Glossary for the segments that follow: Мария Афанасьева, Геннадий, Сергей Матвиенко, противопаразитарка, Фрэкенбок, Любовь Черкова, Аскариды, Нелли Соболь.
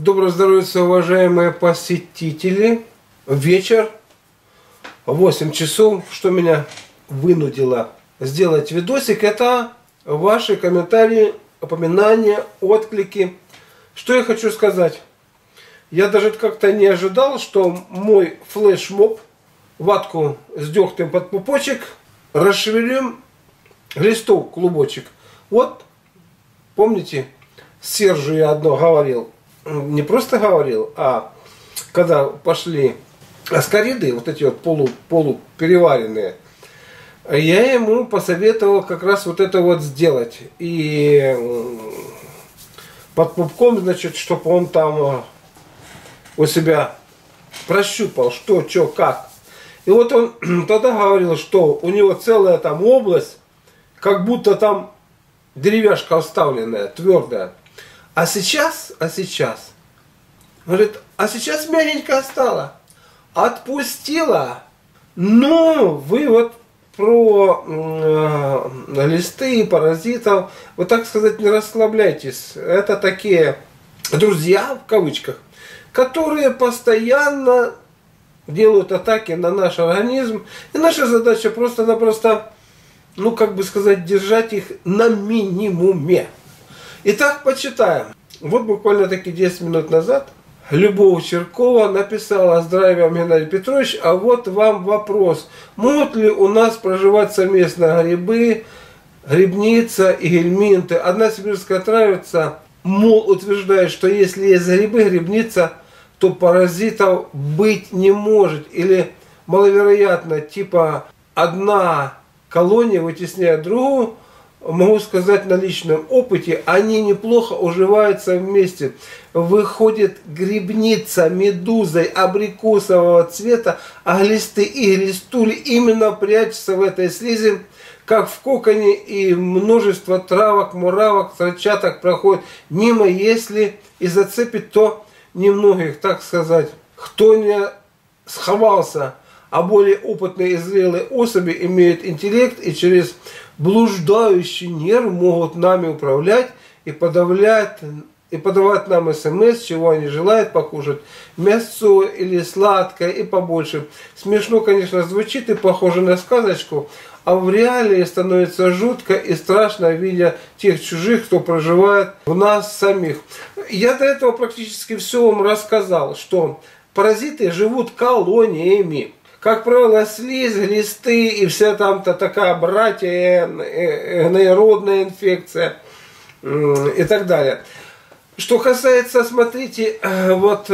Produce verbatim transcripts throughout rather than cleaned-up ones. Доброго здоровья, уважаемые посетители. Вечер, восемь часов. Что меня вынудило сделать видосик, это ваши комментарии, упоминания, отклики. Что я хочу сказать. Я даже как-то не ожидал, что мой флешмоб ватку с дегтем под пупочек, расшевелим листок, клубочек. Вот, помните, Сержу я одно говорил. Не просто говорил, а когда пошли аскариды, вот эти вот полу, полупереваренные, я ему посоветовал как раз вот это вот сделать. И под пупком, значит, чтобы он там у себя прощупал, что, что, как. И вот он тогда говорил, что у него целая там область, как будто там деревяшка вставленная, твердая. А сейчас, а сейчас, говорит, а сейчас мягенько стало, отпустила. Ну, вы вот про э, листы и паразитов, вот так сказать, не расслабляйтесь. Это такие друзья, в кавычках, которые постоянно делают атаки на наш организм. И наша задача просто-напросто, ну, как бы сказать, держать их на минимуме. Итак, почитаем. Вот буквально таки десять минут назад Любовь Черкова написала: «Здравия вам, Геннадий Петрович, а вот вам вопрос. Могут ли у нас проживать совместно грибы, грибница и гельминты? Одна сибирская травица, мол, утверждает, что если есть грибы, грибница, то паразитов быть не может. Или маловероятно, типа одна колония вытесняет другую. Могу сказать на личном опыте, они неплохо уживаются вместе. Выходит грибница медузой абрикосового цвета, а глисты и глистули именно прячутся в этой слизи, как в коконе, и множество травок, муравок, строчаток проходит мимо. Если и зацепит, то немногих, так сказать, кто не сховался. А более опытные и зрелые особи имеют интеллект и через блуждающий нерв могут нами управлять и подавлять, и подавать нам смс, чего они желают покушать, мясо или сладкое и побольше. Смешно, конечно, звучит и похоже на сказочку, а в реалии становится жутко и страшно, видя тех чужих, кто проживает в нас самих». Я до этого практически все вам рассказал, что паразиты живут колониями. Как правило, слизь, глисты и вся там-то такая братья, инородная инфекция и так далее. Что касается, смотрите, вот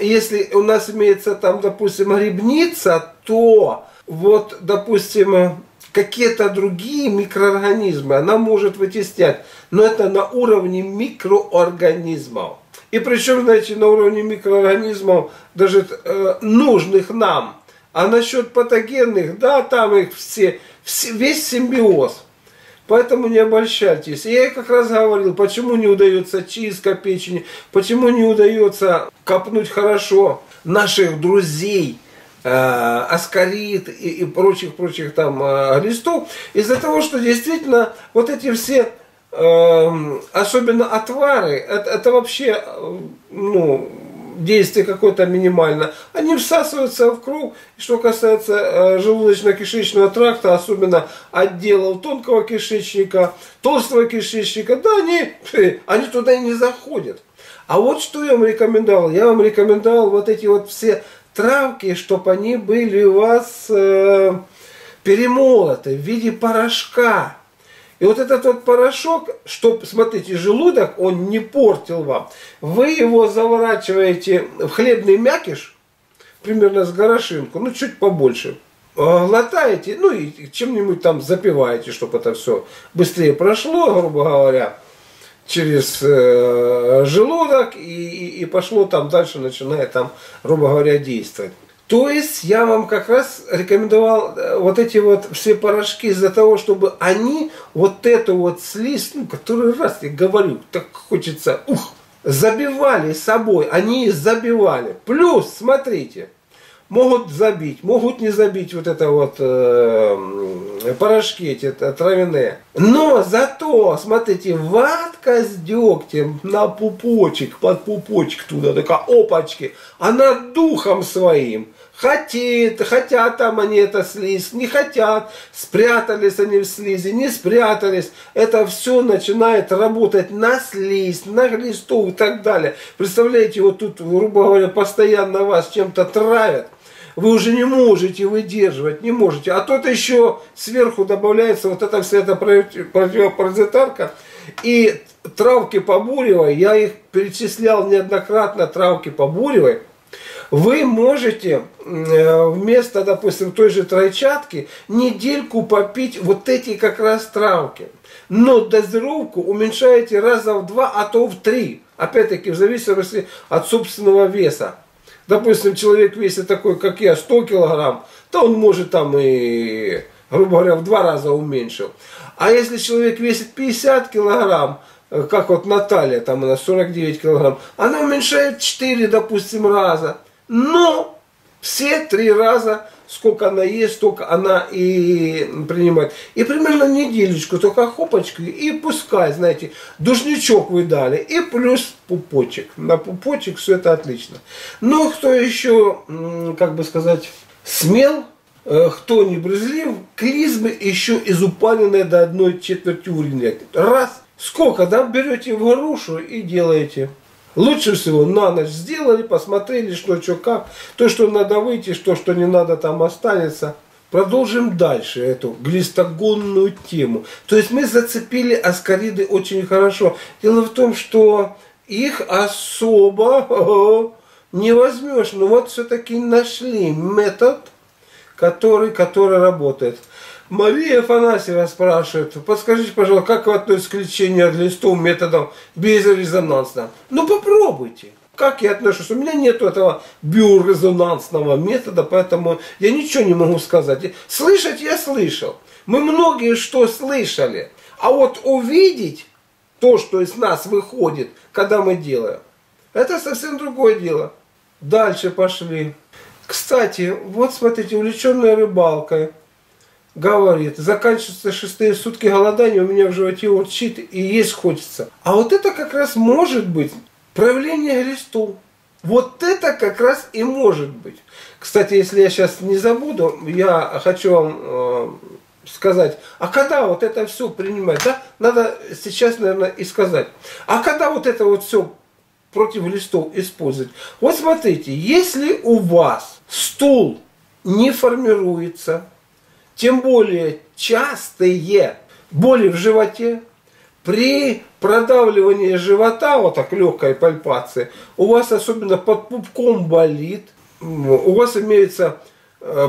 если у нас имеется там, допустим, грибница, то вот, допустим, какие-то другие микроорганизмы она может вытеснять, но это на уровне микроорганизмов. И причем, знаете, на уровне микроорганизмов, даже э, нужных нам. А насчет патогенных, да, там их все, все, весь симбиоз. Поэтому не обольщайтесь. Я как раз говорил, почему не удается чистка печени, почему не удается копнуть хорошо наших друзей, э, аскарид и, и прочих, прочих там э, листов. Из-за того, что действительно вот эти все, э, особенно отвары, это, это вообще, э, ну... действие какое-то минимально. Они всасываются в кровь. Что касается э, желудочно-кишечного тракта, особенно отделов тонкого кишечника, толстого кишечника, да, они, они туда и не заходят. А вот что я вам рекомендовал. Я вам рекомендовал вот эти вот все травки, чтобы они были у вас э, перемолоты в виде порошка. И вот этот вот порошок, чтобы, смотрите, желудок он не портил вам. Вы его заворачиваете в хлебный мякиш, примерно с горошинку, ну чуть побольше. Глотаете, ну и чем-нибудь там запиваете, чтобы это все быстрее прошло, грубо говоря, через э, желудок, и, и, и пошло там дальше, начинает там, грубо говоря, действовать. То есть я вам как раз рекомендовал вот эти вот все порошки из-за того, чтобы они вот эту вот слизь, ну, которую раз я говорю, так хочется, ух, забивали собой, они забивали. Плюс, смотрите, могут забить, могут не забить вот это вот э, порошки эти травяные. Но зато, смотрите, ватка с дегтем на пупочек, под пупочек туда, такая опачки, она духом своим. Хотит, хотят там они это слизь, не хотят, спрятались они в слизи, не спрятались. Это все начинает работать на слизь, на глисту и так далее. Представляете, вот тут, грубо говоря, постоянно вас чем-то травят. Вы уже не можете выдерживать, не можете. А тут еще сверху добавляется вот эта вся эта противопаразитарка. И травки побуревой, я их перечислял неоднократно, травки побуревой. Вы можете вместо, допустим, той же тройчатки недельку попить вот эти как раз травки. Но дозировку уменьшаете раза в два, а то в три. Опять-таки в зависимости от собственного веса. Допустим, человек весит такой, как я, сто килограмм, то он может там и, грубо говоря, в два раза уменьшил. А если человек весит пятьдесят килограмм, как вот Наталья, там она сорок девять килограмм, она уменьшает четыре, допустим, раза. Но все три раза, сколько она ест, столько она и принимает. И примерно неделечку, только хопочку, и пускай, знаете, душничок вы дали, и плюс пупочек. На пупочек все это отлично. Но кто еще, как бы сказать, смел, кто не брезлив, клизмы еще из упаренной до одной четверти уровня. Раз. Сколько, да, берете в грушу и делаете. Лучше всего на ночь сделали, посмотрели, что, что, как. То, что надо выйти, что, что не надо, там останется. Продолжим дальше эту глистогонную тему. То есть мы зацепили аскариды очень хорошо. Дело в том, что их особо не возьмешь. Но вот все-таки нашли метод, который, который работает. Мария Афанасьева спрашивает: подскажите, пожалуйста, как вы относитесь к лечению от глистов методом безрезонансным? Ну попробуйте. Как я отношусь? У меня нет этого биорезонансного метода, поэтому я ничего не могу сказать. Слышать я слышал. Мы многие что слышали. А вот увидеть то, что из нас выходит, когда мы делаем, это совсем другое дело. Дальше пошли. Кстати, вот смотрите, увлеченная рыбалкой. Говорит, заканчиваются шестые сутки голодания, у меня в животе урчит и есть хочется. А вот это как раз может быть проявление глистов. Вот это как раз и может быть. Кстати, если я сейчас не забуду, я хочу вам э, сказать, а когда вот это все принимать, да, надо сейчас, наверное, и сказать. А когда вот это вот все против глистов использовать? Вот смотрите, если у вас стул не формируется, тем более частые боли в животе, при продавливании живота, вот так легкой пальпации, у вас особенно под пупком болит, у вас имеются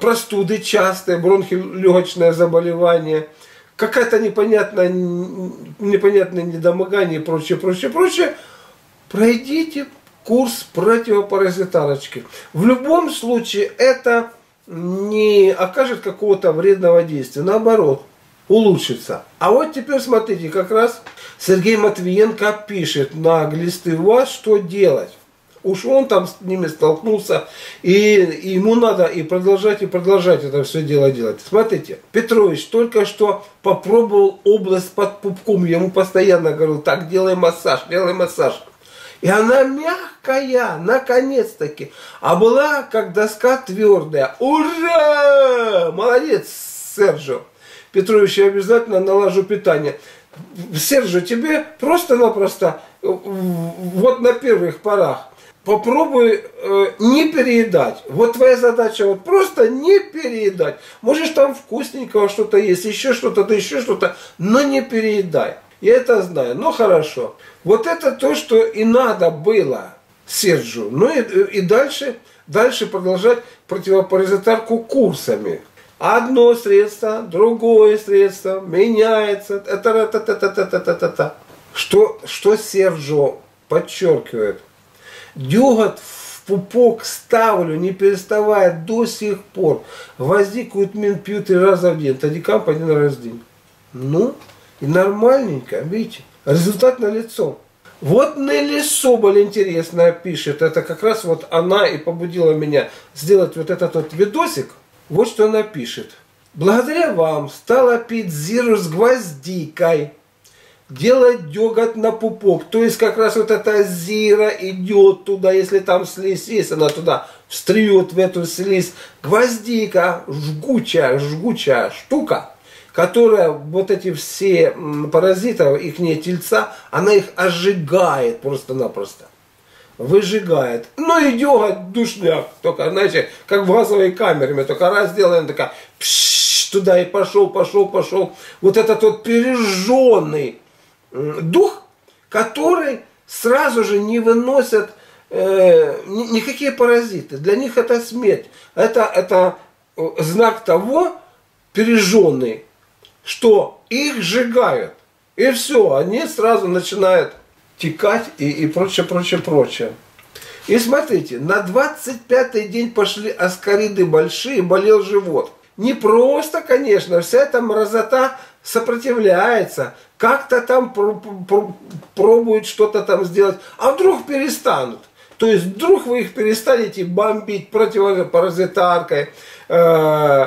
простуды частые, бронхолегочное заболевание, какое-то непонятное, непонятное недомогание и прочее, прочее, прочее, пройдите курс противопаразитарочки. В любом случае это не окажет какого-то вредного действия, наоборот, улучшится. А вот теперь смотрите, как раз Сергей Матвиенко пишет на глисты у вас, что делать. Уж он там с ними столкнулся, и, и ему надо и продолжать, и продолжать это все дело делать. Смотрите, Петрович только что попробовал область под пупком, я ему постоянно говорил, так, делай массаж, делай массаж. И она мягкая, наконец-таки. А была, как доска, твердая. Ура! Молодец, Сержо Петрович, я обязательно налажу питание. Серж, тебе просто-напросто, вот на первых порах, попробуй э, не переедать. Вот твоя задача вот просто не переедать. Можешь там вкусненького что-то есть, еще что-то, да еще что-то, но не переедай. Я это знаю. Ну хорошо. Вот это то, что и надо было Сержу. Ну и, и дальше, дальше продолжать противопаразитарку курсами. Одно средство, другое средство, меняется. Та-та-та-та-та-та-та-та-та. Что, что Сержу подчеркивает? Дёготь в пупок ставлю, не переставая до сих пор. Воздикуют мин пью три раза в день, тадикамп один раз в день. Ну, и нормальненько, видите, результат налицо. Вот Нелли Соболь интересно пишет, это как раз вот она и побудила меня сделать вот этот вот видосик. Вот что она пишет. Благодаря вам стала пить зиру с гвоздикой. Делать деготь на пупок. То есть как раз вот эта зира идет туда, если там слизь есть, она туда встрет в эту слизь. Гвоздика, жгучая, жгучая штука, которая вот эти все паразитов, их не тельца, она их ожигает просто-напросто. Выжигает. Ну и деготь душняк. Только, знаете, как в газовой камере, только раз делаем, такая пшш, туда и пошел, пошел, пошел. Вот этот вот пережженный дух, который сразу же не выносят э, никакие паразиты. Для них это смерть. Это, это знак того, пережженный, что их сжигают. И все, они сразу начинают текать и, и прочее, прочее, прочее. И смотрите, на двадцать пятый день пошли аскариды большие, болел живот. Не просто, конечно, вся эта мразота сопротивляется, как-то там пробуют что-то там сделать, а вдруг перестанут. То есть вдруг вы их перестанете бомбить противопаразитаркой, э,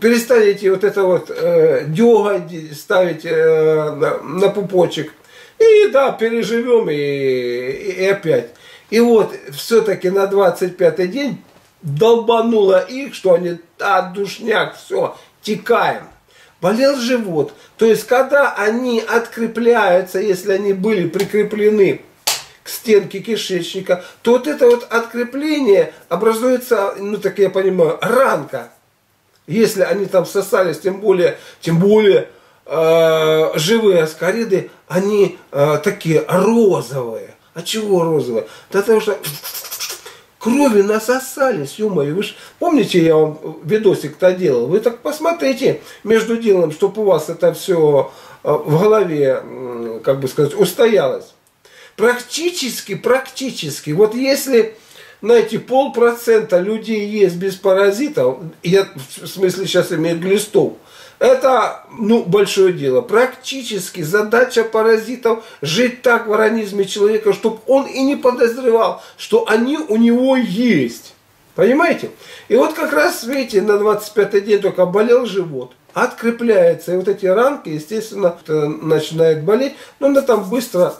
перестанете вот это вот э, деготь ставить э, на, на пупочек. И да, переживем и, и, и опять. И вот все-таки на двадцать пятый день долбануло их, что они, а, душняк, все, текаем. Болел живот. То есть, когда они открепляются, если они были прикреплены к стенке кишечника, то вот это вот открепление образуется, ну так я понимаю, ранка. Если они там сосались, тем более, тем более э, живые аскариды, они э, такие розовые. А чего розовые? Да потому что крови насосались, ё-моё. Вы ж помните, я вам видосик-то делал? Вы так посмотрите между делом, чтобы у вас это все в голове, как бы сказать, устоялось. Практически, практически. Вот если, знаете, полпроцента людей есть без паразитов, я в смысле сейчас имею глистов, это, ну, большое дело. Практически задача паразитов жить так в организме человека, чтобы он и не подозревал, что они у него есть. Понимаете? И вот как раз, видите, на двадцать пятый день только болел живот. Открепляется. И вот эти ранки, естественно, начинают болеть. Но она там быстро,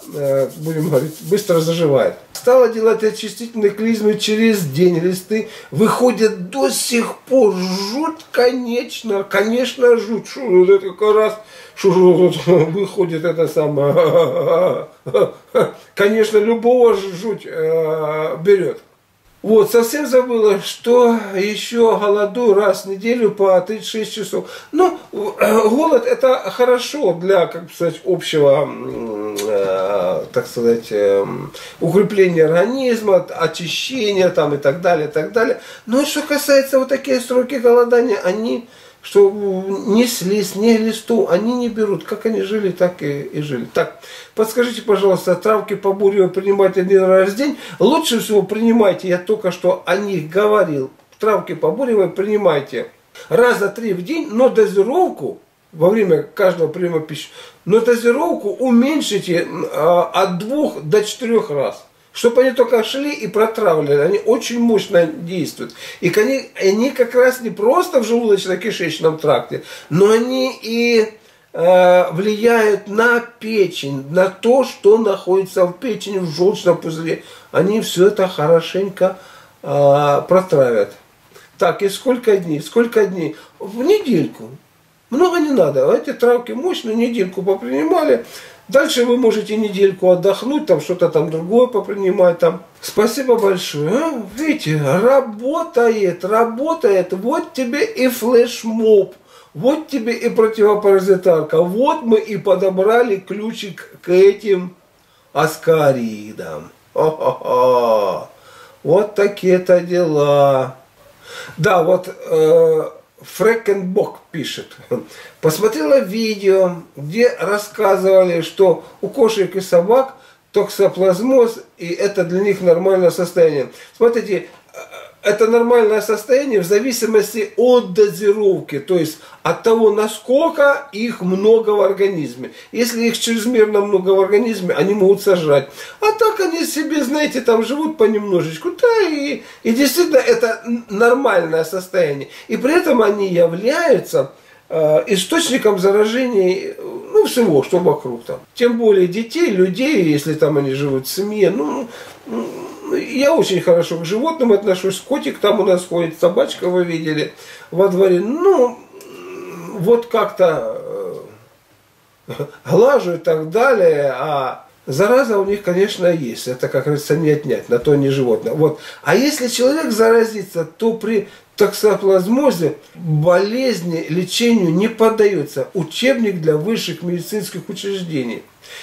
будем говорить, быстро заживает. Стала делать очистительные клизмы через день. Листы выходят до сих пор. Жуть, конечно. Конечно, жуть. Шу, это как раз шу, выходит это самое. Конечно, любого жуть берет. Вот, совсем забыла, что еще голоду раз в неделю по тридцать шесть часов. Ну, голод это хорошо для, как сказать, общего, э, так сказать, э, укрепления организма, очищения там и так далее, и так далее. Но что касается вот такие сроки голодания, они, что ни слизь, ни глисту, они не берут. Как они жили, так и, и жили. Так, подскажите, пожалуйста, травки по бурю принимать один раз в день? Лучше всего принимайте, я только что о них говорил, травки по бурю принимайте раза три в день, но дозировку, во время каждого приема пищи, но дозировку уменьшите от двух до четырех раз. Чтобы они только шли и протравливали, они очень мощно действуют. И они, они как раз не просто в желудочно-кишечном тракте, но они и э, влияют на печень, на то, что находится в печени, в желчном пузыре. Они все это хорошенько э, протравят. Так, и сколько дней? Сколько дней? В недельку. Много не надо. Эти травки мощные, недельку попринимали. Дальше вы можете недельку отдохнуть, там что-то там другое попринимать. Там. Спасибо большое. А? Видите, работает, работает. Вот тебе и флешмоб. Вот тебе и противопаразитарка. Вот мы и подобрали ключик к этим аскаридам. О-хо-хо. Вот такие-то дела. Да, вот... Э Фрэкенбок пишет. Посмотрела видео, где рассказывали, что у кошек и собак токсоплазмоз, и это для них нормальное состояние. Смотрите, это нормальное состояние в зависимости от дозировки, то есть от того, насколько их много в организме. Если их чрезмерно много в организме, они могут сожрать. А так они себе, знаете, там живут понемножечку. Да, и, и действительно это нормальное состояние. И при этом они являются э, источником заражений, ну, всего, что вокруг там. Тем более детей, людей, если там они живут в семье, ну... Я очень хорошо к животным отношусь. Котик там у нас ходит, собачка вы видели во дворе. Ну, вот как-то э, глажу и так далее. А зараза у них, конечно, есть. Это, как говорится, не отнять. На то не животное. Вот. А если человек заразится, то при токсоплазмозе болезни лечению не поддается. Учебник для высших медицинских учреждений.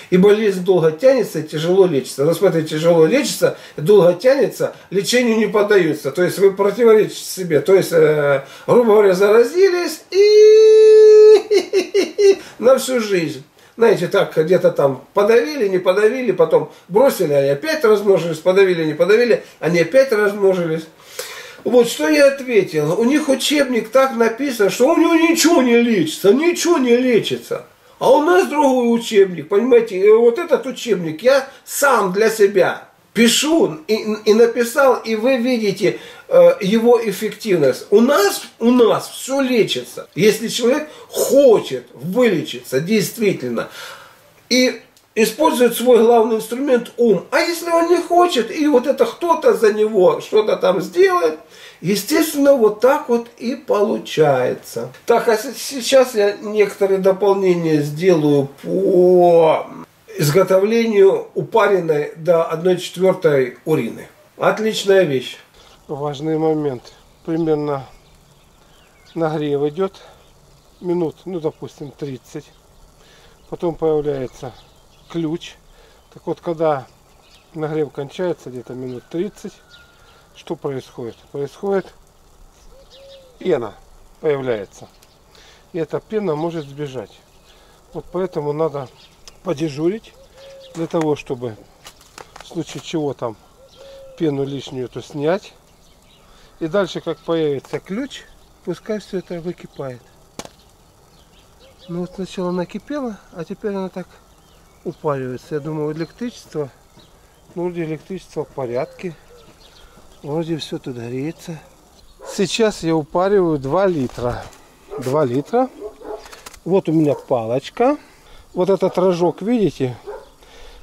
И болезнь долго тянется, тяжело лечится. Но смотрите, тяжело лечится, долго тянется, лечению не поддается. То есть вы противоречите себе. То есть, э, грубо говоря, заразились и на всю жизнь. Знаете, так где-то там подавили, не подавили, потом бросили, они опять размножились, подавили, не подавили, они опять размножились. Вот что я ответил. У них учебник так написан, что у него ничего не лечится, ничего не лечится. А у нас другой учебник, понимаете, и вот этот учебник я сам для себя пишу и, и написал, и вы видите э, его эффективность. У нас, у нас все лечится, если человек хочет вылечиться действительно и использует свой главный инструмент ум. А если он не хочет, и вот это кто-то за него что-то там сделает, естественно, вот так вот и получается. Так, а сейчас я некоторые дополнения сделаю по изготовлению упаренной до одной четвертой урины. Отличная вещь. Важный момент. Примерно нагрев идет минут, ну, допустим, тридцать. Потом появляется ключ. Так вот, когда нагрев кончается, где-то минут тридцать, что происходит? Происходит пена появляется. И эта пена может сбежать. Вот поэтому надо подежурить для того, чтобы в случае чего там пену лишнюю эту снять. И дальше, как появится ключ, пускай все это выкипает. Ну вот сначала накипело, а теперь она так упаривается. Я думаю, электричество, ну, электричество в порядке. Вроде все тут греется. Сейчас я упариваю два литра. два литра. Вот у меня палочка. Вот этот рожок, видите?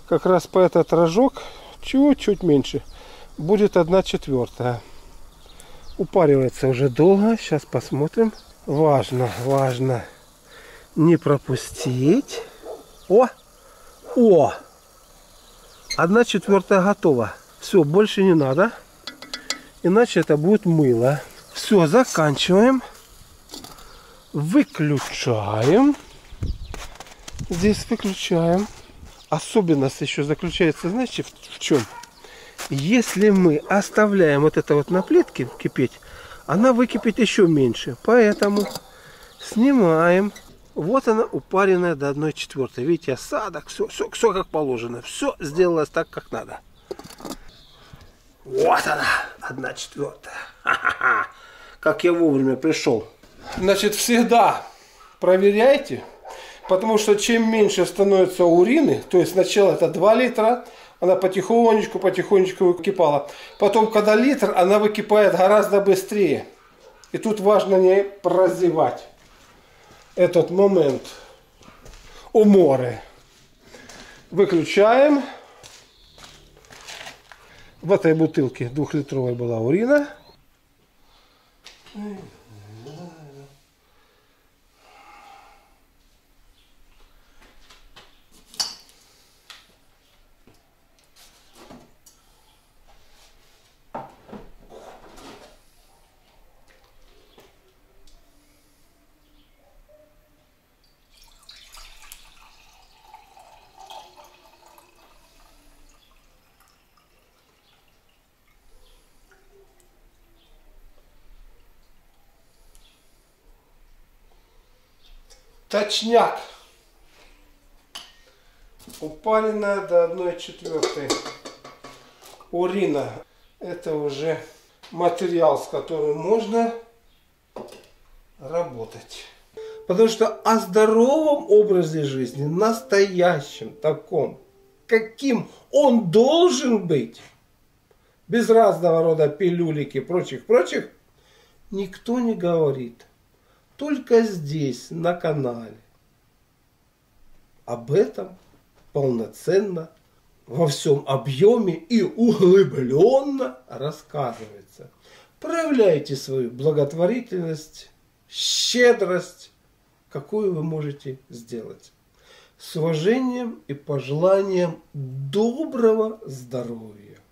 Как раз по этот рожок, чуть-чуть меньше, будет одна четвертая. Упаривается уже долго. Сейчас посмотрим. Важно, важно не пропустить. О! О! одна четвертая готова. Все, больше не надо. Иначе это будет мыло. Все, заканчиваем. Выключаем. Здесь выключаем. Особенность еще заключается, знаете, в, в чем? Если мы оставляем вот это вот на плитке кипеть, она выкипит еще меньше. Поэтому снимаем. Вот она, упаренная до одной четвертой. Видите, осадок, все, все, все как положено. Все сделалось так, как надо. Вот она, одна четвертая. Ха-ха-ха. Как я вовремя пришел. Значит, всегда проверяйте, потому что чем меньше становится урины, то есть сначала это два литра, она потихонечку, потихонечку выкипала. Потом, когда литр, она выкипает гораздо быстрее. И тут важно не прозевать этот момент уморы. Выключаем. В этой бутылке двухлитровой была урина. точняк. Упаренная до одной четвертой урина. Это уже материал, с которым можно работать. Потому что о здоровом образе жизни, настоящем таком, каким он должен быть, без разного рода пилюлик и прочих-прочих, никто не говорит. Только здесь, на канале. Об этом полноценно, во всем объеме и углубленно рассказывается. Проявляйте свою благотворительность, щедрость, какую вы можете сделать. С уважением и пожеланием доброго здоровья.